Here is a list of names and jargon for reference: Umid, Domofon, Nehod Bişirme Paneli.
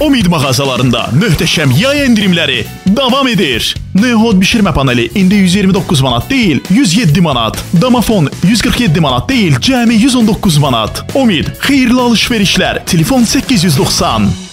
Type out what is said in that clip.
Umid mağazalarında mühteşem yay indirimleri devam edir. Nehod Bişirme Paneli indi 129 manat değil, 107 manat. Domofon 147 manat değil, cəmi 119 manat. Umid, xeyirli alışverişler. Telefon 890.